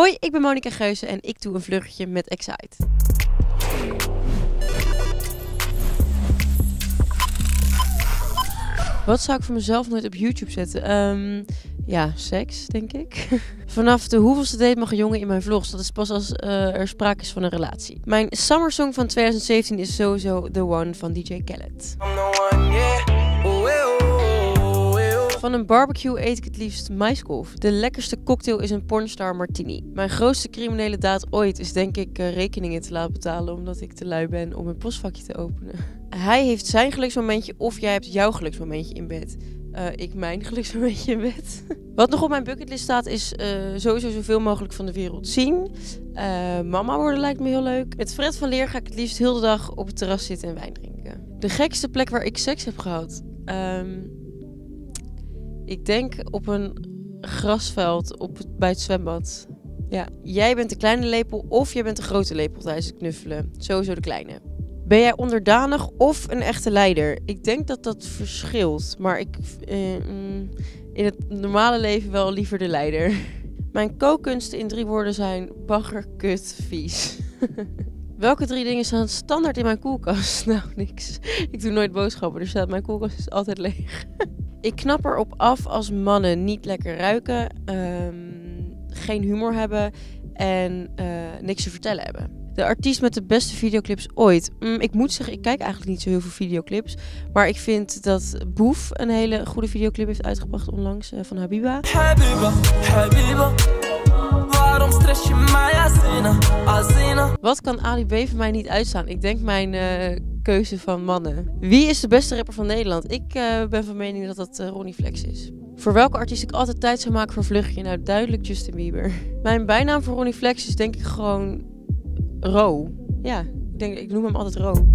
Hoi, ik ben Monica Geuze en ik doe een vluchtje met XITE. Wat zou ik voor mezelf nooit op YouTube zetten? Ja, seks, denk ik. Vanaf de hoeveelste date mag een jongen in mijn vlogs. Dat is pas als er sprake is van een relatie. Mijn summer song van 2017 is sowieso The One van DJ Khaled. Van een barbecue eet ik het liefst maiskolf. De lekkerste cocktail is een pornstar martini. Mijn grootste criminele daad ooit is denk ik rekeningen te laten betalen omdat ik te lui ben om mijn postvakje te openen. Hij heeft zijn geluksmomentje of jij hebt jouw geluksmomentje in bed. Ik mijn geluksmomentje in bed. Wat nog op mijn bucketlist staat is sowieso zoveel mogelijk van de wereld zien. Mama worden lijkt me heel leuk. Met Fred van Leer ga ik het liefst heel de dag op het terras zitten en wijn drinken. De gekste plek waar ik seks heb gehad? Ik denk op een grasveld bij het zwembad. Ja, jij bent de kleine lepel of jij bent de grote lepel tijdens het knuffelen. Sowieso de kleine. Ben jij onderdanig of een echte leider? Ik denk dat dat verschilt. Maar ik in het normale leven wel liever de leider. Mijn kookkunsten in 3 woorden zijn bagger, kut, vies. Welke 3 dingen staan standaard in mijn koelkast? Nou, niks. Ik doe nooit boodschappen, dus mijn koelkast is altijd leeg. Ik knap erop af als mannen niet lekker ruiken, geen humor hebben en niks te vertellen hebben. De artiest met de beste videoclips ooit. Ik moet zeggen, ik kijk eigenlijk niet zo heel veel videoclips. Maar ik vind dat Boef een hele goede videoclip heeft uitgebracht onlangs van Habiba. Habiba, Habiba. Waarom stress je mij, Azina, Azina? Wat kan Ali B voor mij niet uitstaan? Ik denk mijn keuze van mannen. Wie is de beste rapper van Nederland? Ik ben van mening dat dat Ronnie Flex is. Voor welke artiest ik altijd tijd zou maken voor vluchtje? Nou, duidelijk Justin Bieber. Mijn bijnaam voor Ronnie Flex is denk ik gewoon Ro. Ja, ik noem hem altijd Ro.